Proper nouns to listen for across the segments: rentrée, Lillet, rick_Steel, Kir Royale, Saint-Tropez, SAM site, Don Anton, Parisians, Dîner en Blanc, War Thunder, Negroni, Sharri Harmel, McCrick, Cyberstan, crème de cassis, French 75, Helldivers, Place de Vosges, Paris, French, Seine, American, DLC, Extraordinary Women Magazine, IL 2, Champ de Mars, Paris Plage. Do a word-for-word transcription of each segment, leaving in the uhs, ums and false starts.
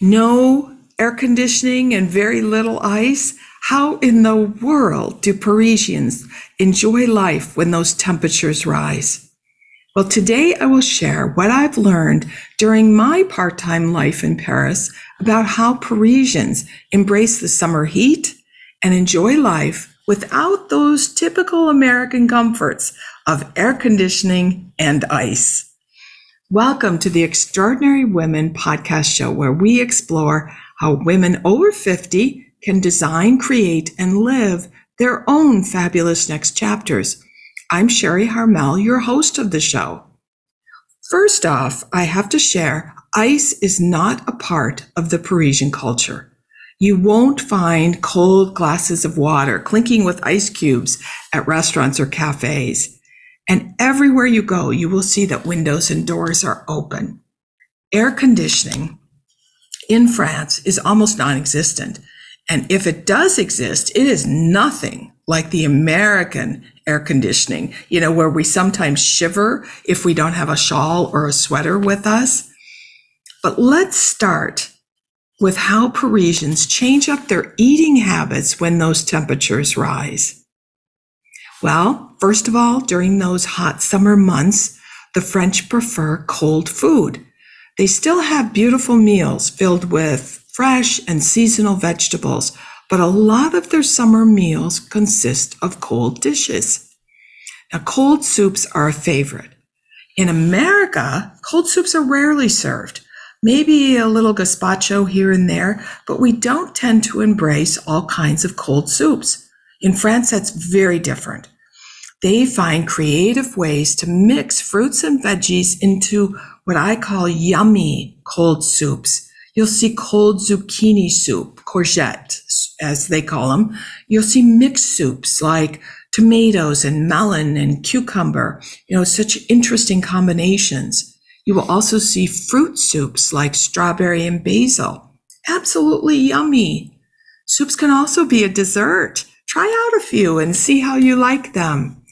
no air conditioning and very little ice. How in the world do Parisians enjoy life when those temperatures rise? Well, today I will share what I've learned during my part-time life in Paris about how Parisians embrace the summer heat and enjoy life without those typical American comforts of air conditioning and ice. Welcome to the Extraordinary Women podcast show, where we explore how women over fifty can design, create, and live their own fabulous next chapters. I'm Sharri Harmel, your host of the show. First off, I have to share, ice is not a part of the Parisian culture. You won't find cold glasses of water clinking with ice cubes at restaurants or cafes. And everywhere you go, you will see that windows and doors are open. Air conditioning in France is almost non-existent. And if it does exist, it is nothing like the American air conditioning, you know, where we sometimes shiver if we don't have a shawl or a sweater with us. But let's start with how Parisians change up their eating habits when those temperatures rise. Well, first of all, during those hot summer months, the French prefer cold food. They still have beautiful meals filled with fresh and seasonal vegetables, but a lot of their summer meals consist of cold dishes. Now, cold soups are a favorite. In America, cold soups are rarely served. Maybe a little gazpacho here and there, but we don't tend to embrace all kinds of cold soups. In France, that's very different. They find creative ways to mix fruits and veggies into what I call yummy cold soups. You'll see cold zucchini soup, courgette, as they call them. You'll see mixed soups like tomatoes and melon and cucumber, you know, such interesting combinations. You will also see fruit soups like strawberry and basil. Absolutely yummy. Soups can also be a dessert. Try out a few and see how you like them.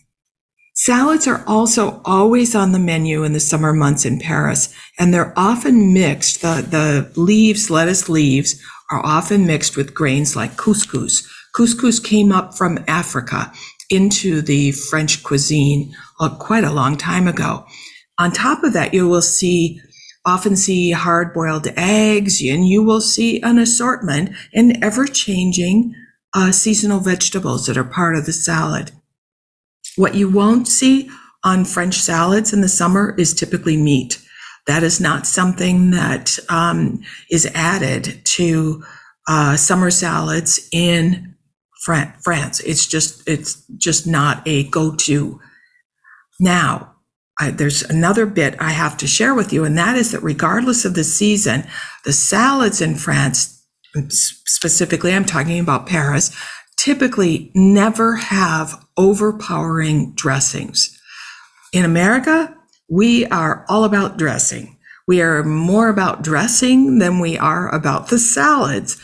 Salads are also always on the menu in the summer months in Paris, and they're often mixed. The, the leaves, lettuce leaves, are often mixed with grains like couscous. Couscous came up from Africa into the French cuisine uh, quite a long time ago. On top of that, you will see, often see hard-boiled eggs, and you will see an assortment and ever-changing uh, seasonal vegetables that are part of the salad. What you won't see on French salads in the summer is typically meat. That is not something that um, is added to uh, summer salads in Fran- France. It's just, it's just not a go-to. Now, I, there's another bit I have to share with you, and that is that regardless of the season, the salads in France, specifically I'm talking about Paris, typically never have overpowering dressings. In America, we are all about dressing. We are more about dressing than we are about the salads.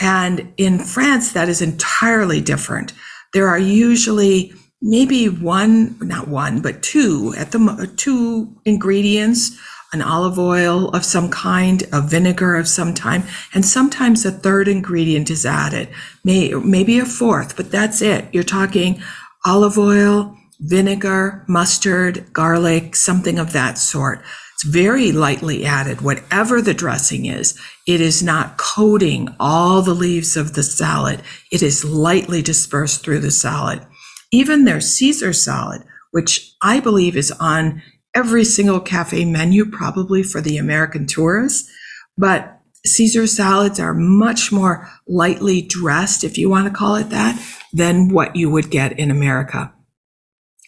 And in France, that is entirely different. There are usually maybe one, not one, but two at the two ingredients, an olive oil of some kind, a vinegar of some kind, and sometimes a third ingredient is added, may, maybe a fourth, but that's it. You're talking olive oil, vinegar, mustard, garlic, something of that sort. It's very lightly added. Whatever the dressing is, it is not coating all the leaves of the salad. It is lightly dispersed through the salad. Even their Caesar salad, which I believe is on every single cafe menu, probably for the American tourists, but Caesar salads are much more lightly dressed, if you want to call it that, than what you would get in America.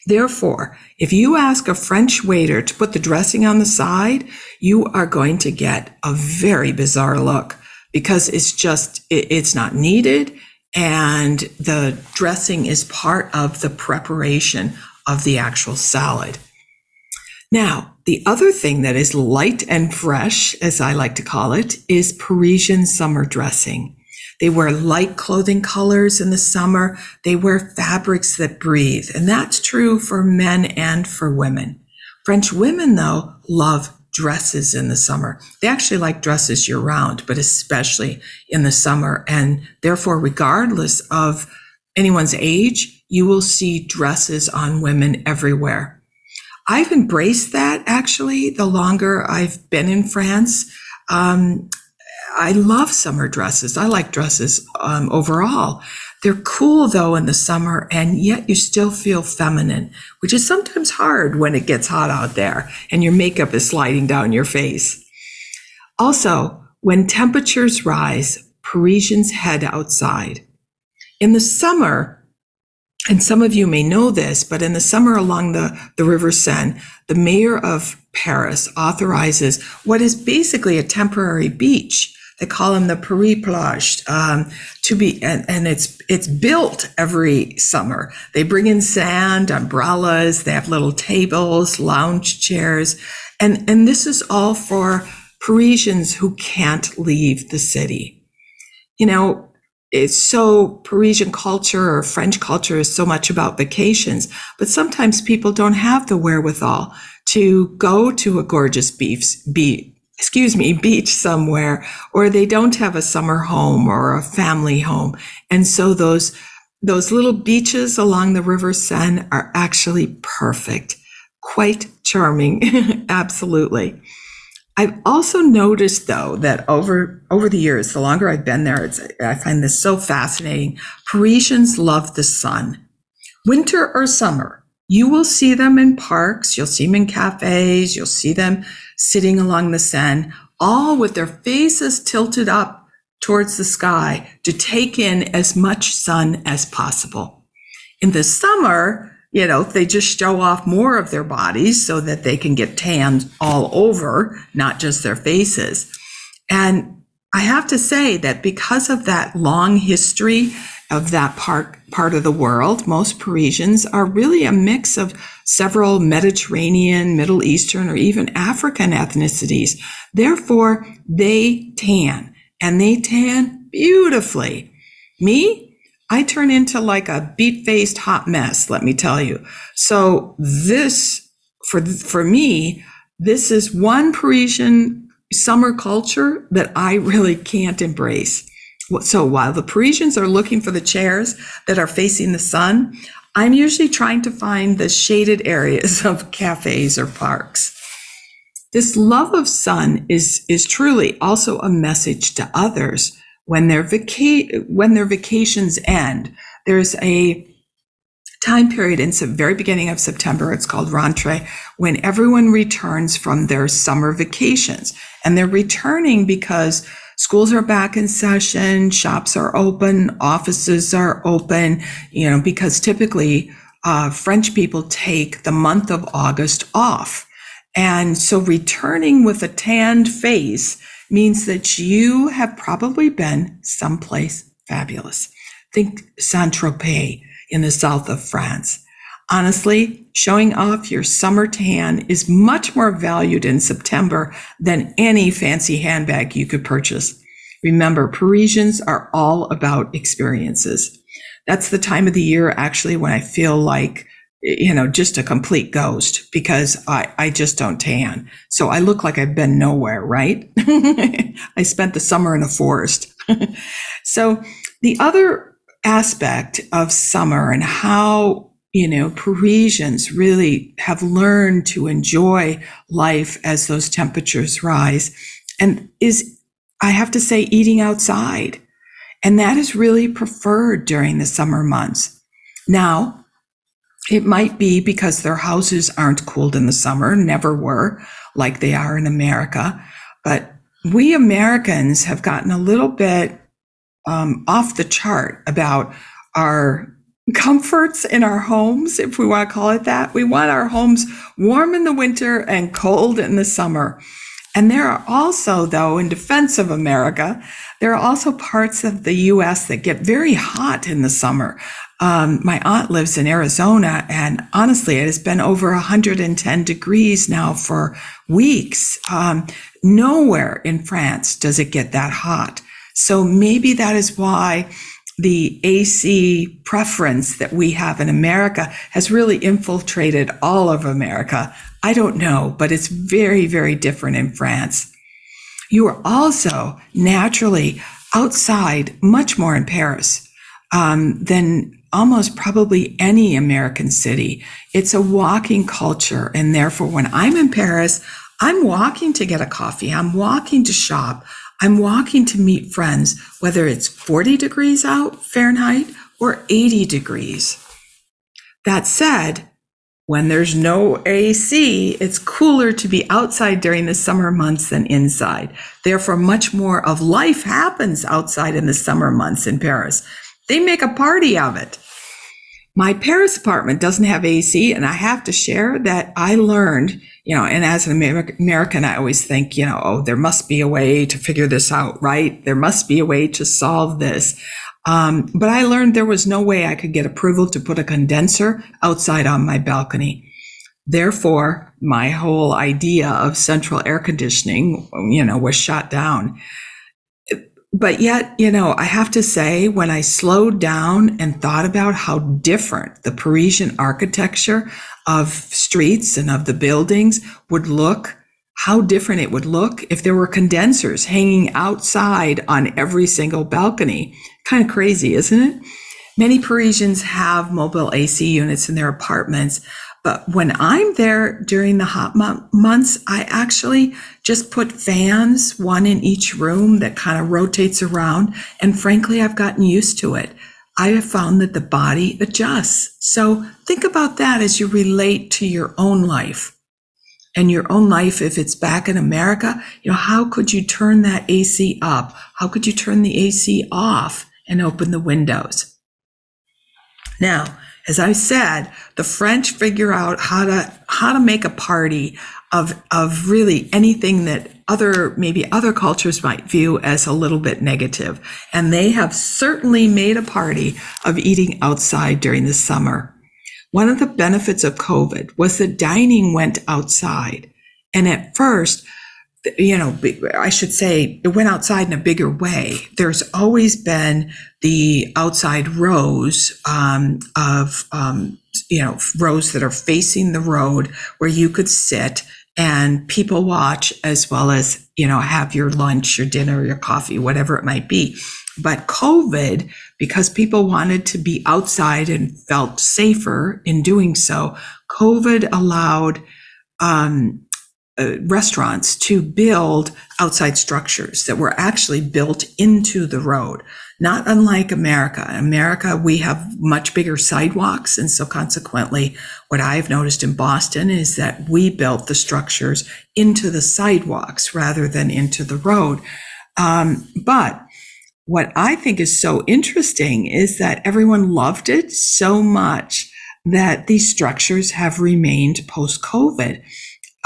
Therefore, if you ask a French waiter to put the dressing on the side, you are going to get a very bizarre look because it's just, it's not needed. And the dressing is part of the preparation of the actual salad. Now, the other thing that is light and fresh, as I like to call it, is Parisian summer dressing. They wear light clothing colors in the summer. They wear fabrics that breathe. And that's true for men and for women. French women, though, love dresses in the summer. They actually like dresses year round, but especially in the summer. And therefore, regardless of anyone's age, you will see dresses on women everywhere. I've embraced that, actually, the longer I've been in France. Um, I love summer dresses. I like dresses um, overall. They're cool, though, in the summer, and yet you still feel feminine, which is sometimes hard when it gets hot out there and your makeup is sliding down your face. Also, when temperatures rise, Parisians head outside. In the summer, and some of you may know this, but in the summer along the, the River Seine, the mayor of Paris authorizes what is basically a temporary beach. They call them the Paris Plage, um, to be, and, and it's, it's built every summer. They bring in sand, umbrellas, they have little tables, lounge chairs, and, and this is all for Parisians who can't leave the city. You know, it's so Parisian culture or French culture is so much about vacations, but sometimes people don't have the wherewithal to go to a gorgeous beef's beach. excuse me, beach somewhere, or they don't have a summer home or a family home. And so those, those little beaches along the River Seine are actually perfect, quite charming, absolutely. I've also noticed, though, that over, over the years, the longer I've been there, it's, I find this so fascinating. Parisians love the sun, winter or summer. You will see them in parks, you'll see them in cafes, you'll see them sitting along the Seine, all with their faces tilted up towards the sky to take in as much sun as possible. In the summer, you know, they just show off more of their bodies so that they can get tanned all over, not just their faces. And I have to say that because of that long history of that part part of the world, most Parisians are really a mix of several Mediterranean, Middle Eastern, or even African ethnicities. Therefore, they tan, and they tan beautifully. Me, I turn into like a beet-faced hot mess, let me tell you. So this, for, for me, this is one Parisian summer culture that I really can't embrace. So while the Parisians are looking for the chairs that are facing the sun, I'm usually trying to find the shaded areas of cafes or parks. This love of sun is, is truly also a message to others. When their vaca- when their vacations end, there's a time period in the very beginning of September, it's called rentrée, when everyone returns from their summer vacations. And they're returning because schools are back in session, shops are open, offices are open, you know, because typically uh, French people take the month of August off. And so returning with a tanned face means that you have probably been someplace fabulous. Think Saint-Tropez in the south of France. Honestly, showing off your summer tan is much more valued in September than any fancy handbag you could purchase. Remember, Parisians are all about experiences. That's the time of the year, actually, when I feel like, you know, just a complete ghost because I, I just don't tan. So I look like I've been nowhere, right? I spent the summer in a forest. So the other aspect of summer and how you know, Parisians really have learned to enjoy life as those temperatures rise. And is, I have to say, eating outside. And that is really preferred during the summer months. Now, it might be because their houses aren't cooled in the summer, never were, like they are in America. But we Americans have gotten a little bit um, off the chart about our comforts in our homes, if we want to call it that. We want our homes warm in the winter and cold in the summer. And there are also, though, in defense of America, there are also parts of the U S that get very hot in the summer. Um, my aunt lives in Arizona, and honestly, it has been over one hundred ten degrees now for weeks. Um, nowhere in France does it get that hot. So maybe that is why the A C preference that we have in America has really infiltrated all of America. I don't know, but it's very, very different in France. You are also naturally outside much more in Paris um, than almost probably any American city. It's a walking culture. And therefore, when I'm in Paris, I'm walking to get a coffee. I'm walking to shop. I'm walking to meet friends, whether it's forty degrees out Fahrenheit or eighty degrees. That said, when there's no A C, it's cooler to be outside during the summer months than inside. Therefore, much more of life happens outside in the summer months in Paris. They make a party of it. My Paris apartment doesn't have A C, and I have to share that I learned, you know, and as an American, I always think, you know, oh, there must be a way to figure this out, right? There must be a way to solve this. Um, but I learned there was no way I could get approval to put a condenser outside on my balcony. Therefore, my whole idea of central air conditioning, you know, was shot down. But yet, you know, I have to say, when I slowed down and thought about how different the Parisian architecture of streets and of the buildings would look, how different it would look if there were condensers hanging outside on every single balcony. Kind of crazy, isn't it? Many Parisians have mobile A C units in their apartments, but when I'm there during the hot mo- months, I actually just put fans, one in each room that kind of rotates around. And frankly, I've gotten used to it. I have found that the body adjusts. So think about that as you relate to your own life. And your own life, if it's back in America, you know, how could you turn that A C up? How could you turn the A C off and open the windows? Now, as I said, the French figure out how to how to make a party of of really anything that other maybe other cultures might view as a little bit negative. And they have certainly made a party of eating outside during the summer. One of the benefits of COVID was that dining went outside. And at first, you know, I should say it went outside in a bigger way. There's always been the outside rows um, of, um, you know, rows that are facing the road where you could sit and people watch as well as, you know, have your lunch, your dinner, your coffee, whatever it might be. But COVID, because people wanted to be outside and felt safer in doing so, COVID allowed um, uh, restaurants to build outside structures that were actually built into the road. Not unlike America. In America, we have much bigger sidewalks. And so consequently, what I've noticed in Boston is that we built the structures into the sidewalks rather than into the road. Um, but what I think is so interesting is that everyone loved it so much that these structures have remained post-COVID,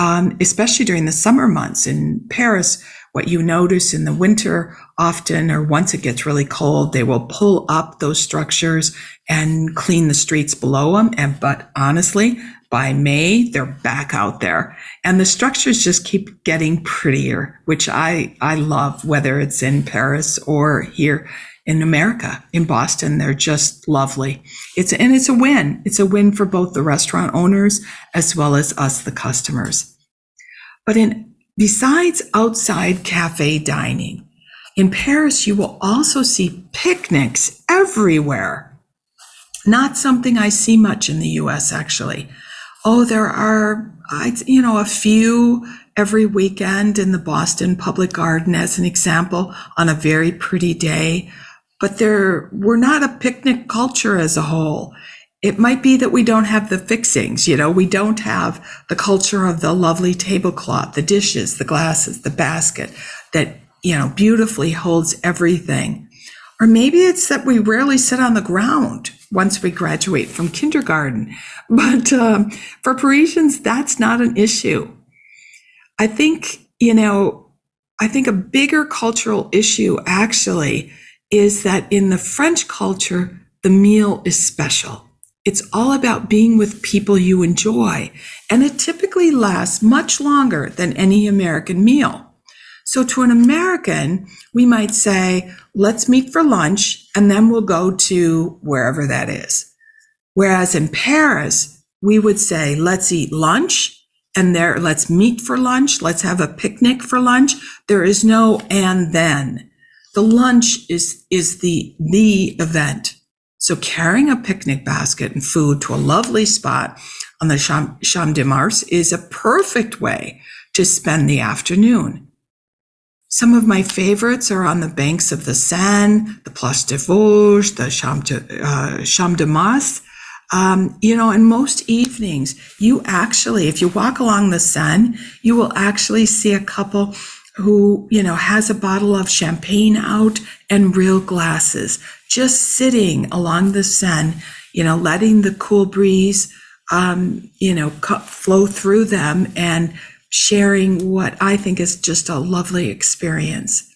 um, especially during the summer months in Paris. What you notice in the winter often, or once it gets really cold, they will pull up those structures and clean the streets below them. And but honestly, by May, they're back out there. And the structures just keep getting prettier, which I, I love, whether it's in Paris or here in America. In Boston, they're just lovely. It's, and it's a win. It's a win for both the restaurant owners as well as us, the customers. But in besides outside cafe dining, in Paris, you will also see picnics everywhere. Not something I see much in the U S, actually. Oh, there are, you know, a few every weekend in the Boston Public Garden, as an example, on a very pretty day. But there, we're not a picnic culture as a whole. It might be that we don't have the fixings, you know, we don't have the culture of the lovely tablecloth, the dishes, the glasses, the basket that, you know, beautifully holds everything. Or maybe it's that we rarely sit on the ground once we graduate from kindergarten. But um, for Parisians, that's not an issue. I think, you know, I think a bigger cultural issue actually is that in the French culture, the meal is special. It's all about being with people you enjoy. And it typically lasts much longer than any American meal. So to an American, we might say, let's meet for lunch and then we'll go to wherever that is. Whereas in Paris, we would say, let's eat lunch and there, let's meet for lunch. Let's have a picnic for lunch. There is no and then. The lunch is, is the, the event. So carrying a picnic basket and food to a lovely spot on the Champ, Champ de Mars is a perfect way to spend the afternoon. Some of my favorites are on the banks of the Seine, the Place de Vosges, the Champ de, uh, Champ de Mars. Um, you know, and most evenings, you actually, if you walk along the Seine, you will actually see a couple who, you know, has a bottle of champagne out and real glasses, just sitting along the Seine, you know, letting the cool breeze, um, you know, flow through them and sharing what I think is just a lovely experience.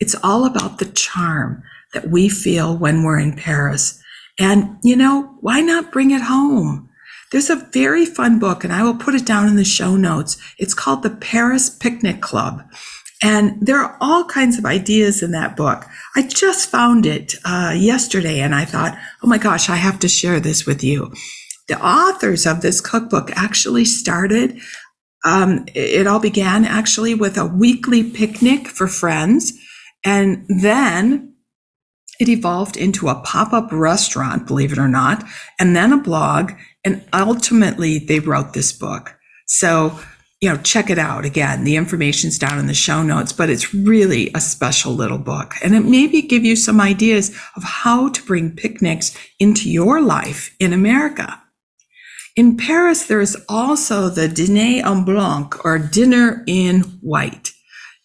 It's all about the charm that we feel when we're in Paris. And, you know, why not bring it home? There's a very fun book, and I will put it down in the show notes. It's called The Paris Picnic Club. And there are all kinds of ideas in that book. I just found it uh, yesterday, and I thought, oh my gosh, I have to share this with you. The authors of this cookbook actually started, um, it all began actually with a weekly picnic for friends, and then it evolved into a pop-up restaurant, believe it or not, and then a blog, and ultimately they wrote this book. So, you know, check it out. Again, the information's down in the show notes, but it's really a special little book. And it maybe give you some ideas of how to bring picnics into your life in America. In Paris, there is also the Dîner en Blanc, or Dinner in White.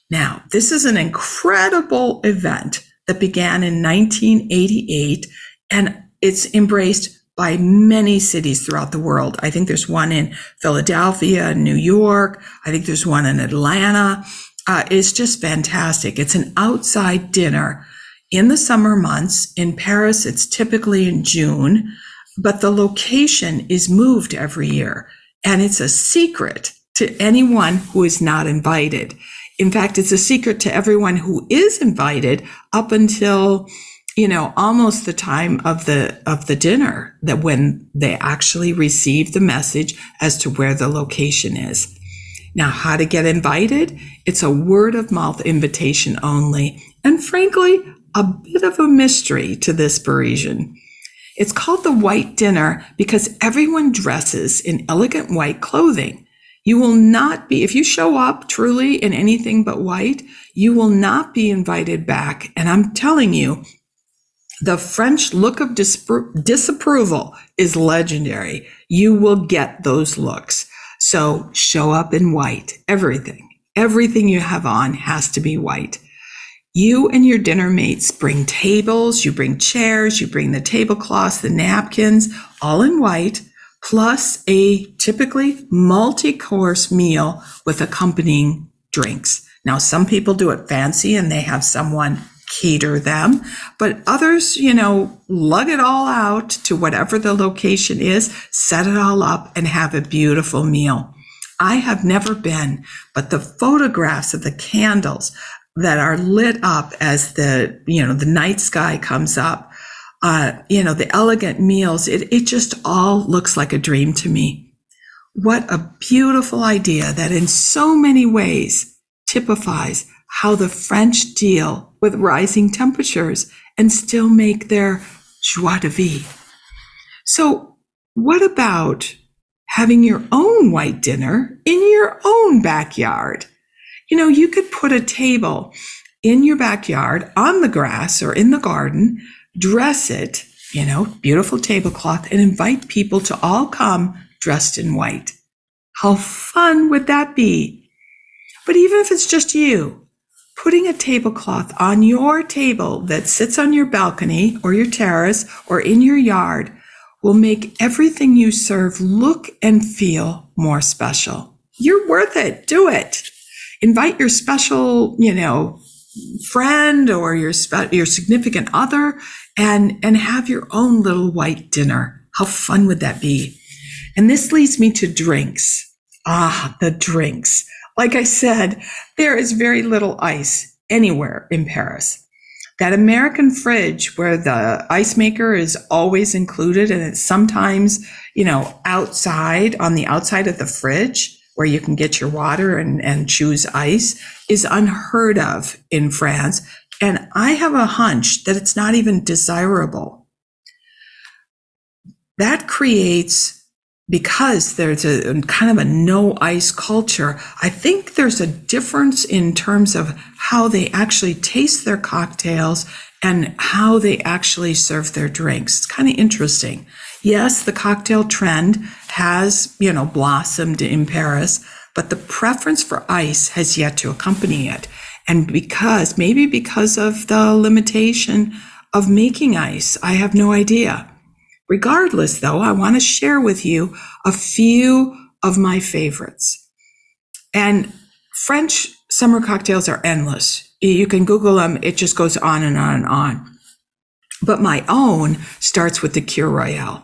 Now, this is an incredible event that began in nineteen eighty-eight, and it's embraced by many cities throughout the world. I think there's one in Philadelphia, New York. I think there's one in Atlanta. Uh, it's just fantastic. It's an outside dinner in the summer months. In Paris, it's typically in June, but the location is moved every year, and it's a secret to anyone who is not invited. In fact, it's a secret to everyone who is invited up until, you know, almost the time of the, of the dinner, that when they actually receive the message as to where the location is. Now, how to get invited? It's a word of mouth invitation only. And frankly, a bit of a mystery to this Parisian. It's called the White Dinner because everyone dresses in elegant white clothing. You will not be, if you show up truly in anything but white, you will not be invited back. And I'm telling you, the French look of disappro- disapproval is legendary. You will get those looks. So show up in white. Everything, everything you have on has to be white. You and your dinner mates bring tables, you bring chairs, you bring the tablecloths, the napkins, all in white, plus a typically multi-course meal with accompanying drinks. Now, some people do it fancy and they have someone cater them, but others, you know, lug it all out to whatever the location is, set it all up and have a beautiful meal. I have never been, but the photographs of the candles that are lit up as the, you know, the night sky comes up, Uh, you know, the elegant meals, it, it just all looks like a dream to me. What a beautiful idea that in so many ways typifies how the French deal with rising temperatures and still make their joie de vivre. So what about having your own white dinner in your own backyard? You know, you could put a table in your backyard on the grass or in the garden, dress it, you know, beautiful tablecloth, and invite people to all come dressed in white. How fun would that be? But even if it's just you, putting a tablecloth on your table that sits on your balcony or your terrace or in your yard will make everything you serve look and feel more special. You're worth it. Do it. Invite your special, you know, friend or your sp- your significant other, and and have your own little white dinner. How fun would that be? And this leads me to drinks. Ah, the drinks. Like I said, there is very little ice anywhere in Paris. That American fridge where the ice maker is always included and it's sometimes, you know, outside on the outside of the fridge where you can get your water and, and choose ice is unheard of in France. And I have a hunch that it's not even desirable. That creates, because there's a kind of a no ice culture, I think there's a difference in terms of how they actually taste their cocktails and how they actually serve their drinks. It's kind of interesting. Yes, the cocktail trend has, you know, blossomed in Paris, but the preference for ice has yet to accompany it. And because, maybe because of the limitation of making ice, I have no idea. Regardless, though, I want to share with you a few of my favorites. And French summer cocktails are endless. You can Google them. It just goes on and on and on. But my own starts with the Kir Royale.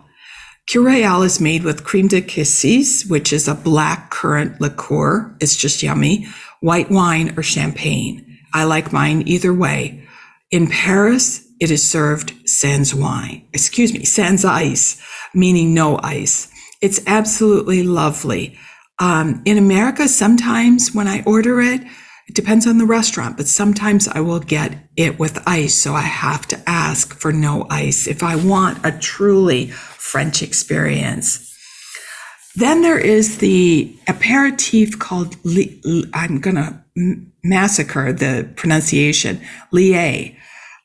Kir Royale is made with crème de cassis, which is a black currant liqueur. It's just yummy. White wine or champagne. I like mine either way. In Paris, it is served sans wine, excuse me, sans ice, meaning no ice. It's absolutely lovely. Um, in America, sometimes when I order it, it depends on the restaurant, but sometimes I will get it with ice. So I have to ask for no ice if I want a truly French experience. Then there is the aperitif called, I'm going to massacre the pronunciation, Lillet.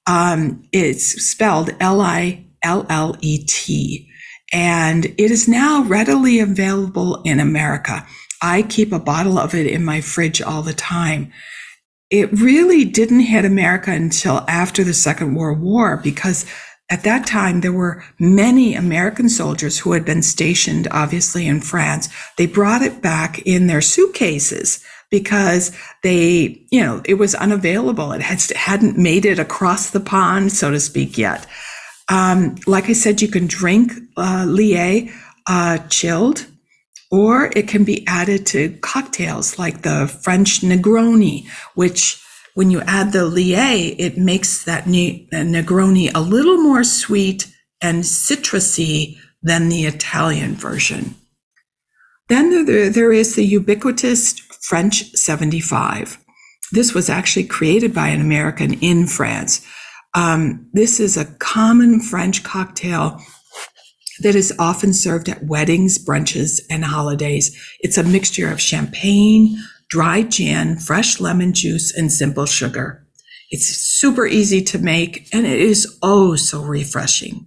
Um, it's spelled L I L L E T, and it is now readily available in America. I keep a bottle of it in my fridge all the time. It really didn't hit America until after the Second World War, because at that time, there were many American soldiers who had been stationed, obviously, in France. They brought it back in their suitcases because they, you know, it was unavailable. It had, hadn't made it across the pond, so to speak, yet. Um, like I said, you can drink uh, Lillet uh, chilled, or it can be added to cocktails like the French Negroni, which, when you add the Lillet, it makes that Negroni a little more sweet and citrusy than the Italian version. Then there, there is the ubiquitous French seventy-five. This was actually created by an American in France. Um, this is a common French cocktail that is often served at weddings, brunches, and holidays. It's a mixture of champagne, dry gin, fresh lemon juice, and simple sugar. It's super easy to make, and it is oh so refreshing.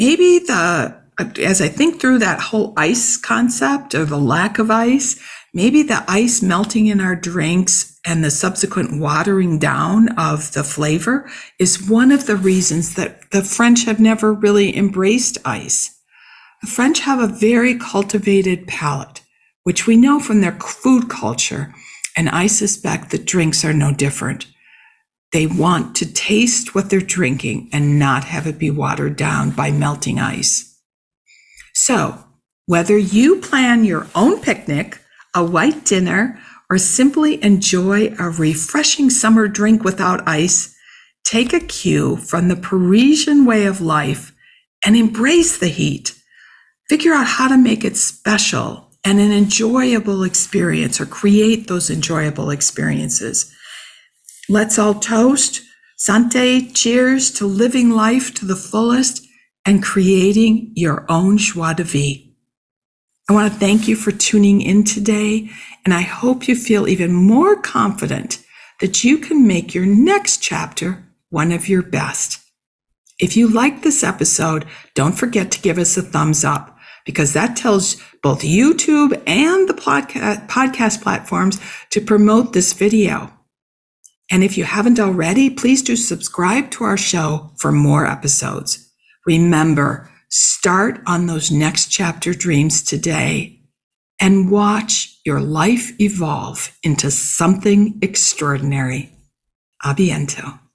Maybe the, as I think through that whole ice concept or the lack of ice, maybe the ice melting in our drinks and the subsequent watering down of the flavor is one of the reasons that the French have never really embraced ice. The French have a very cultivated palate, which we know from their food culture, and I suspect that drinks are no different. They want to taste what they're drinking and not have it be watered down by melting ice. So, whether you plan your own picnic, a white dinner, or simply enjoy a refreshing summer drink without ice, take a cue from the Parisian way of life and embrace the heat. Figure out how to make it special and an enjoyable experience, or create those enjoyable experiences. Let's all toast, santé, cheers to living life to the fullest and creating your own joie de vivre. I want to thank you for tuning in today, and I hope you feel even more confident that you can make your next chapter one of your best. If you liked this episode, don't forget to give us a thumbs up, because that tells both YouTube and the podca- podcast platforms to promote this video. And if you haven't already, please do subscribe to our show for more episodes. Remember, start on those next chapter dreams today and watch your life evolve into something extraordinary. A bientôt.